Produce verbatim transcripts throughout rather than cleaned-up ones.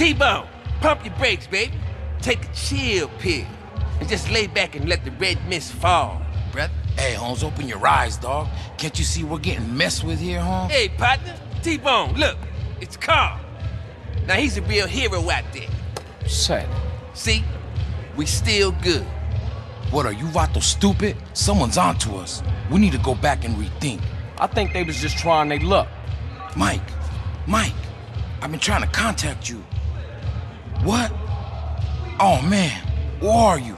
T-Bone, pump your brakes, baby. Take a chill pill and just lay back and let the red mist fall, brother. Hey, Holmes, open your eyes, dog. Can't you see we're getting messed with here, Holmes? Hey, partner, T-Bone, look, it's Carl. Now, he's a real hero out there. Sad. See? We still good. What, are you Rato stupid? Someone's onto us. We need to go back and rethink. I think they was just trying their luck. Mike, Mike, I've been trying to contact you. What? Oh, man, where are you?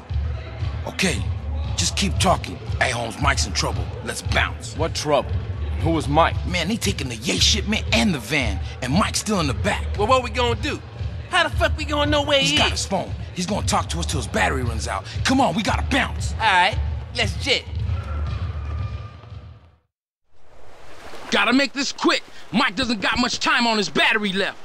Okay, just keep talking. Hey, Holmes, Mike's in trouble. Let's bounce. What trouble? Who was Mike? Man, they taking the yay shipment and the van, and Mike's still in the back. Well, what we gonna do? How the fuck we gonna know where he is? He's got his phone. He's gonna talk to us till his battery runs out. Come on, we gotta bounce. All right, let's jet. Gotta make this quick. Mike doesn't got much time on his battery left.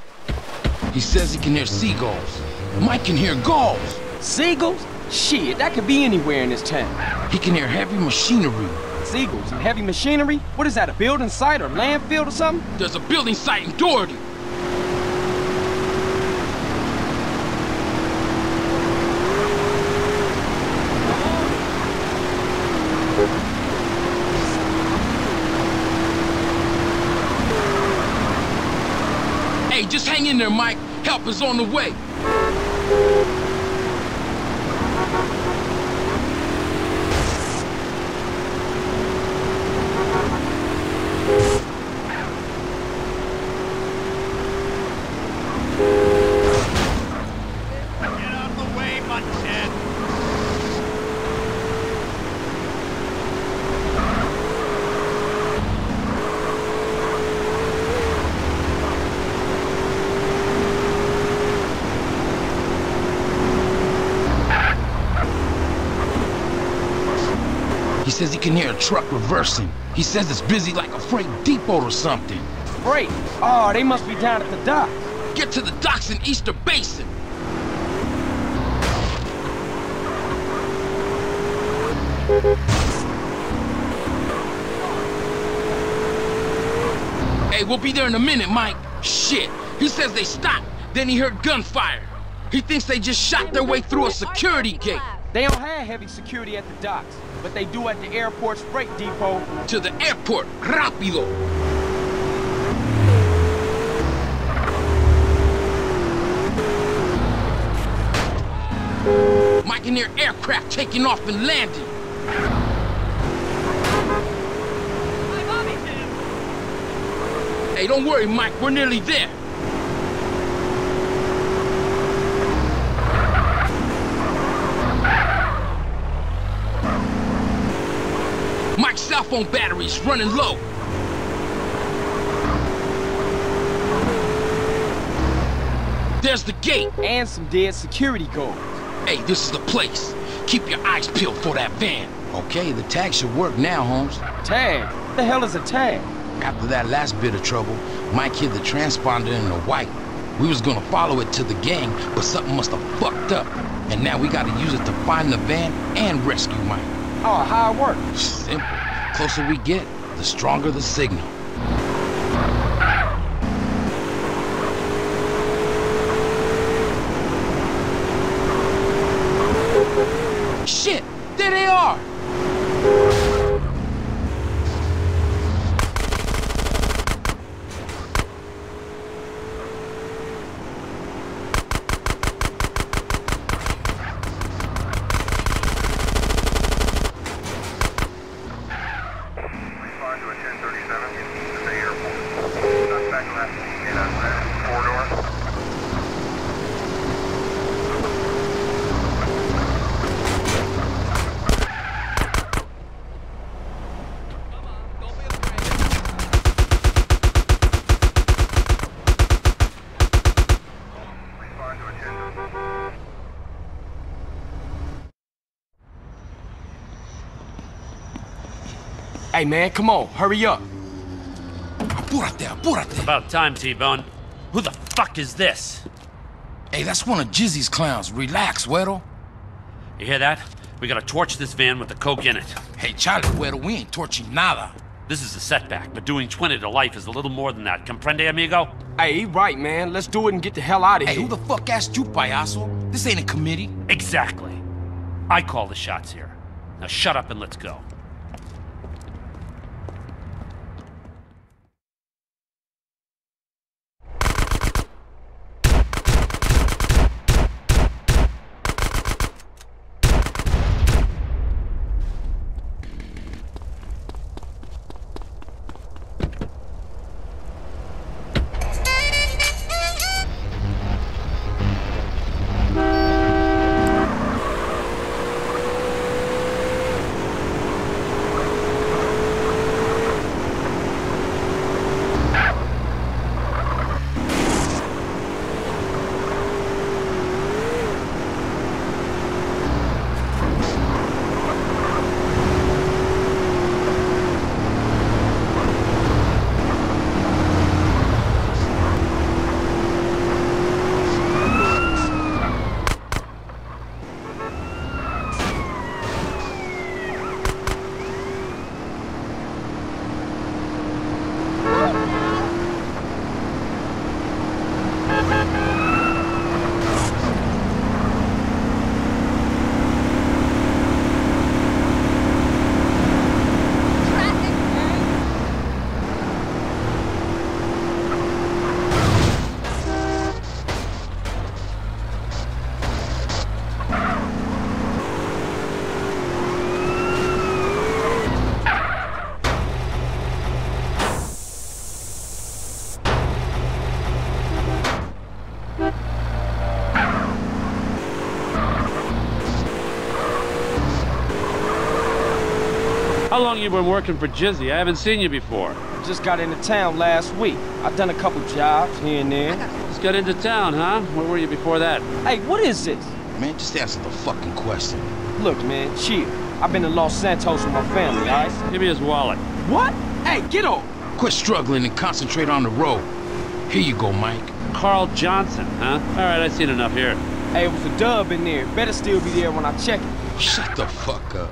He says he can hear seagulls. Mike can hear gulls. Seagulls? Shit, that could be anywhere in this town. He can hear heavy machinery. Seagulls and heavy machinery? What is that, a building site or landfill or something? There's a building site in Doherty. Hey, just hang in there, Mike. Help is on the way. He says he can hear a truck reversing. He says it's busy like a freight depot or something. Freight? Oh, they must be down at the dock. Get to the docks in Easter Basin. Hey, we'll be there in a minute, Mike. Shit. He says they stopped, then he heard gunfire. He thinks they just shot their way through a security gate. They don't have heavy security at the docks, but they do at the airport's freight depot. To the airport, rápido! Mike can hear aircraft taking off and landing. Hey, don't worry, Mike, we're nearly there. Mike's cell phone battery's running low. There's the gate. And some dead security guards. Hey, this is the place. Keep your eyes peeled for that van. Okay, the tag should work now, Holmes. Tag? What the hell is a tag? After that last bit of trouble, Mike hid the transponder in the white. We was gonna follow it to the gang, but something must have fucked up. And now we gotta use it to find the van and rescue Mike. Oh, how it works? Simple. The closer we get, the stronger the signal. Shit! There they are! Hey, man, come on, hurry up. Apúrate, apúrate. About time, T-Bone. Who the fuck is this? Hey, that's one of Jizzy's clowns. Relax, güero. You hear that? We gotta torch this van with the coke in it. Hey, chale, güero, we ain't torching nada. This is a setback, but doing twenty to life is a little more than that. Comprende, amigo? Hey, he right, man. Let's do it and get the hell out of hey, here. Hey, who the fuck asked you, payaso? This ain't a committee. Exactly. I call the shots here. Now shut up and let's go. How long you been working for Jizzy? I haven't seen you before. Just got into town last week. I've done a couple jobs here and there. Just got into town, huh? Where were you before that? Hey, what is this? Man, just answer the fucking question. Look, man, chill. I've been to Los Santos with my family, all right? Give me his wallet. What? Hey, get on! Quit struggling and concentrate on the road. Here you go, Mike. Carl Johnson, huh? All right, I've seen enough here. Hey, it was a dub in there. Better still be there when I check it. Shut the fuck up.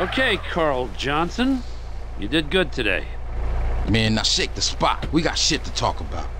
Okay, Carl Johnson, you did good today. Man, now shake the spot. We got shit to talk about.